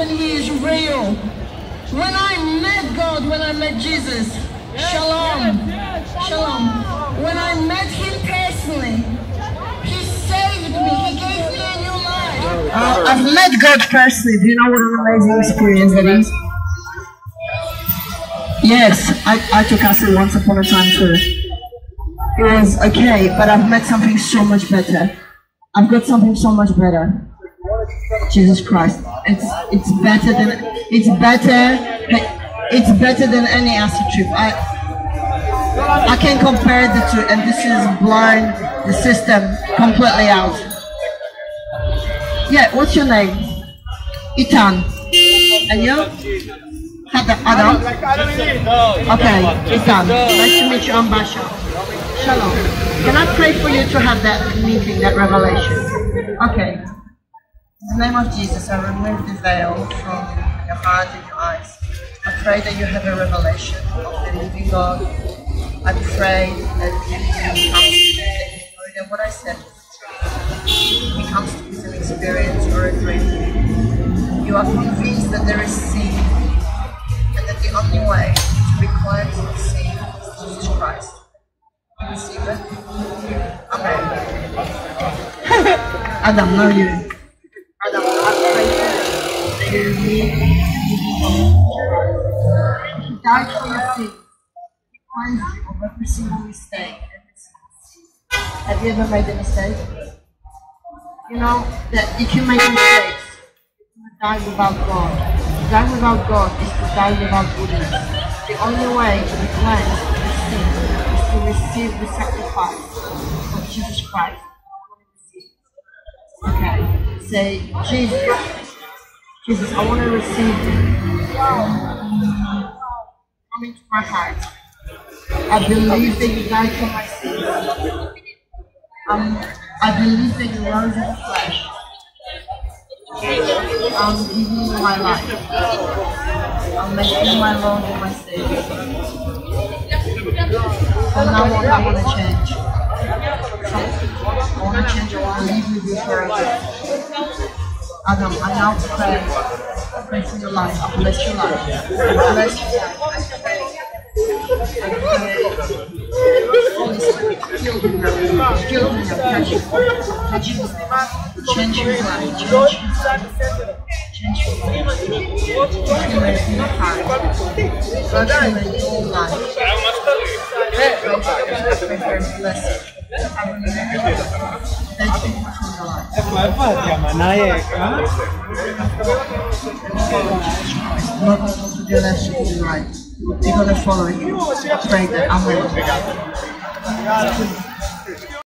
Epiphany is real. When I met God, when I met Jesus, shalom. When I met Him personally, He saved me. He gave me a new life. I've met God personally. Do you know what an amazing experience that is? Yes, I took acid once upon a time too. It was okay, but I've met something so much better. I've got something so much better. Jesus Christ, it's better than any acid trip. I can compare the two, and this is blowing the system completely out. Yeah, what's your name? Ethan. And you? Adam? Okay, Ethan. Nice to meet you, I'm Basha. Shalom. Can I pray for you to have that meeting, that revelation? Okay. In the name of Jesus, I remove the veil from your heart and your eyes. I pray that you have a revelation of the living God. I pray that everything comes to you, that what I said is true. It comes to you as an experience or a dream. You are convinced that there is sin, and that the only way to be cleansed of sin is Jesus Christ. Receive it? Amen. Adam, now you. Adam, I pray that you died for your sin. He cleansed you of every single mistake. Have you ever made a mistake? You know that if you make mistakes, you die without God. To die without God is to die without goodness. The only way to be cleansed of sin is to receive the sacrifice of Jesus Christ. Okay. Say, Jesus, I want to receive you. Come into my heart. I believe that you died for my sins. I believe that you rose in the flesh. I'll give you my life. I'll make you my Lord and my Savior. From now on, I want to change. I want to change. I want to live with you forever. Adam, I now pray for your life. I bless your life. Holy Spirit, fill me with passion. Change your life. Change your life. Transform your heart. Transform your life. Thank you for your life. Not going to do left or do right. You're going to follow you. I pray that I'm with you.